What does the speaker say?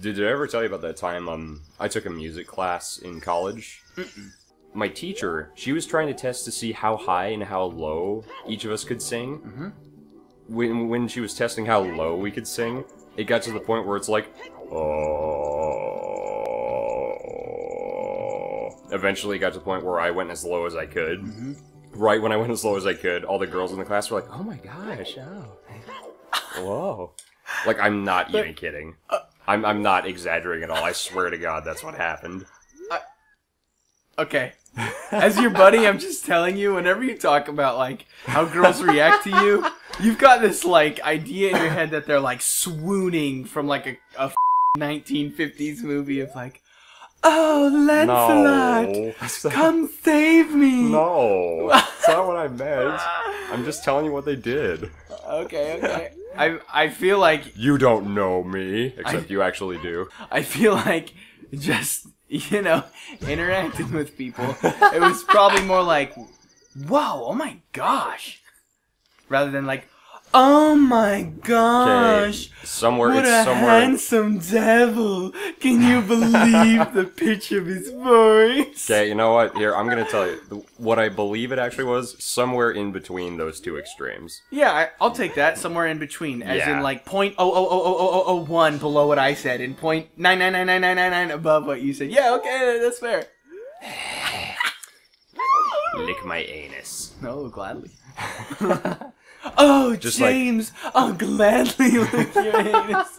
Did I ever tell you about that time I took a music class in college? Mm-mm. My teacher, she was trying to test to see how high and how low each of us could sing. Mm-hmm. When she was testing how low we could sing, it got to the point where it's like, oh. Eventually, it got to the point where I went as low as I could. Mm-hmm. Right when I went as low as I could, all the girls in the class were like, "Oh my gosh, oh, whoa!" Like I'm not even kidding. I'm not exaggerating at all. I swear to God, that's what happened. Okay, as your buddy, I'm just telling you. Whenever you talk about like how girls react to you, you've got this like idea in your head that they're like swooning from like a 1950s movie of like, "Oh, Lancelot, no. Come save me!" No, that's not what I meant. I'm just telling you what they did. Okay, okay. I feel like... You don't know me, except you actually do. I feel like just, you know, interacting with people, it was probably more like, whoa, oh my gosh, rather than like, oh my gosh! Somewhere, what it's somewhere. What a handsome devil! Can you believe the pitch of his voice? Okay, you know what? Here, I'm gonna tell you what I believe it actually was. Somewhere in between those two extremes. Yeah, I'll take that. Somewhere in between, as in like 0.0000001 below what I said, and 0.999999 above what you said. Yeah, okay, that's fair. Lick my anus. No, gladly. Oh, just James, like... I'll gladly lick your anus.